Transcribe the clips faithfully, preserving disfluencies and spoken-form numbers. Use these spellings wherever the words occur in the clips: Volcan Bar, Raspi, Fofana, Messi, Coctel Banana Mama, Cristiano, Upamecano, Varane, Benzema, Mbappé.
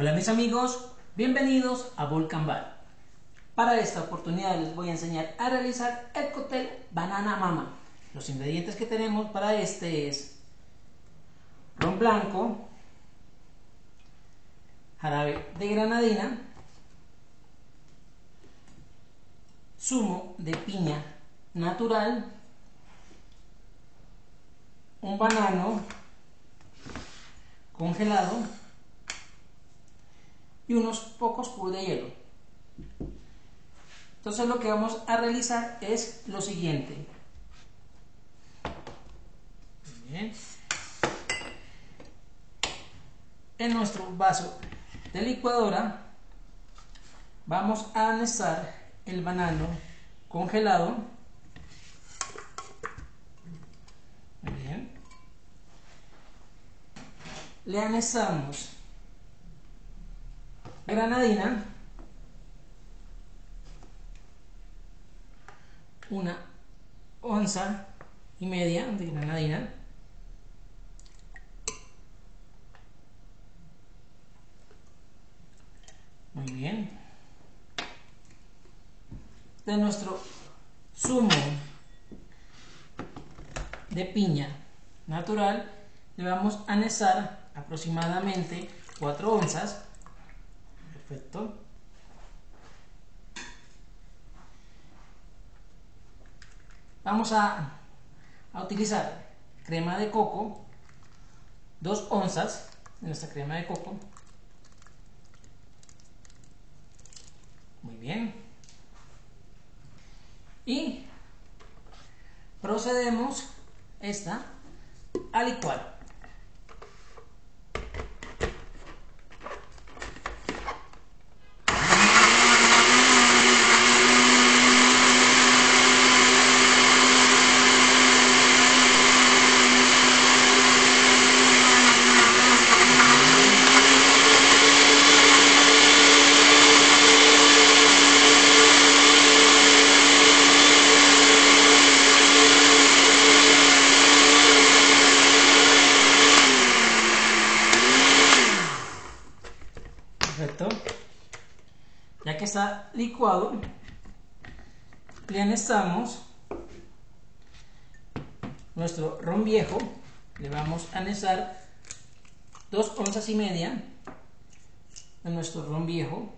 Hola mis amigos, bienvenidos a Volcan Bar. Para esta oportunidad les voy a enseñar a realizar el cóctel Banana Mama. Los ingredientes que tenemos para este es ron blanco, jarabe de granadina, zumo de piña natural, un banano congelado y unos pocos cubos de hielo. Entonces lo que vamos a realizar es lo siguiente. Bien. En nuestro vaso de licuadora vamos a anexar el banano congelado. Bien. Le anexamos la granadina, una onza y media de granadina, muy bien, de nuestro zumo de piña natural le vamos a anexar aproximadamente cuatro onzas. Perfecto. Vamos a, a utilizar crema de coco, dos onzas de nuestra crema de coco. Muy bien. Y procedemos esta a licuar. Perfecto. Ya que está licuado, le anexamos nuestro ron viejo. Le vamos a anexar dos onzas y media de nuestro ron viejo.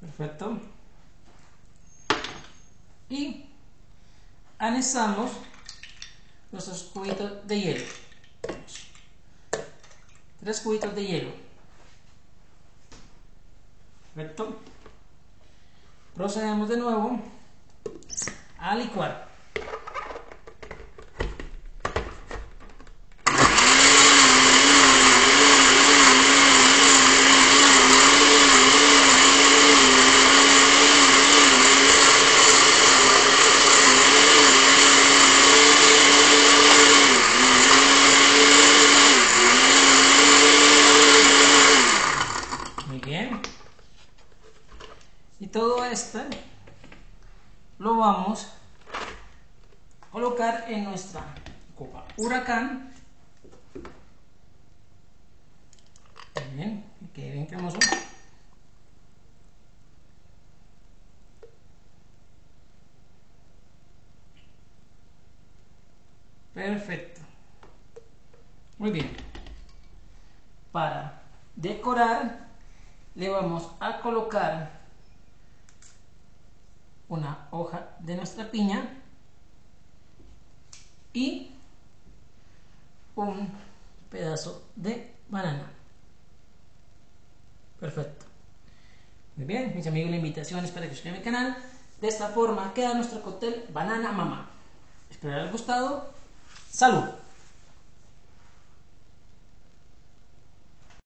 Perfecto. Y anexamos nuestros cubitos de hielo, tres cubitos de hielo. Perfecto. Procedemos de nuevo a licuar. Y todo esto lo vamos a colocar en nuestra copa huracán. Bien, que quede bien cremoso. Perfecto. Muy bien. Para decorar le vamos a colocar una hoja de nuestra piña y un pedazo de banana. Perfecto. Muy bien, mis amigos, la invitación es para que se suscriban al canal. De esta forma queda nuestro cóctel Banana Mama. Espero les haya gustado. ¡Salud!